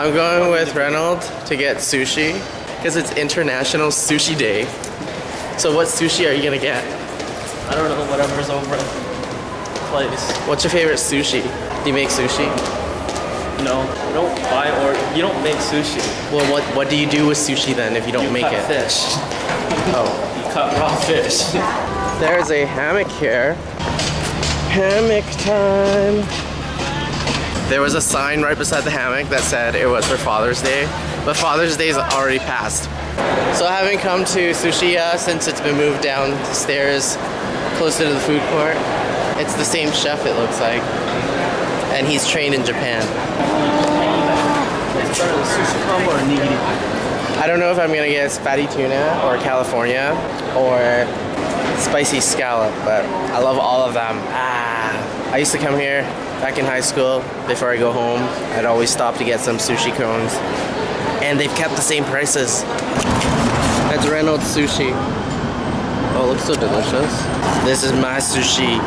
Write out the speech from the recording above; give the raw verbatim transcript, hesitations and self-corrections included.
I'm going with Reynolds to get sushi because it's International Sushi Day. So what sushi are you gonna get? I don't know, whatever's over at the place. What's your favorite sushi? Do you make sushi? No, I don't buy or you don't make sushi. Well, what what do you do with sushi then if you don't you make cut it? Fish. Oh, you cut raw fish. There's a hammock here. Hammock time. There was a sign right beside the hammock that said it was for Father's Day, but Father's Day is already passed. So I haven't come to Sushi-Ya since it's been moved downstairs, closer to the food court. It's the same chef, it looks like, and he's trained in Japan. It's better, the sushi combo or nigiri? I don't know if I'm gonna get fatty tuna or California or spicy scallop, but I love all of them. Ah, I used to come here back in high school. Before I go home, I'd always stop to get some sushi cones, and they've kept the same prices. That's Reynolds Sushi. Oh, it looks so delicious. This is my sushi.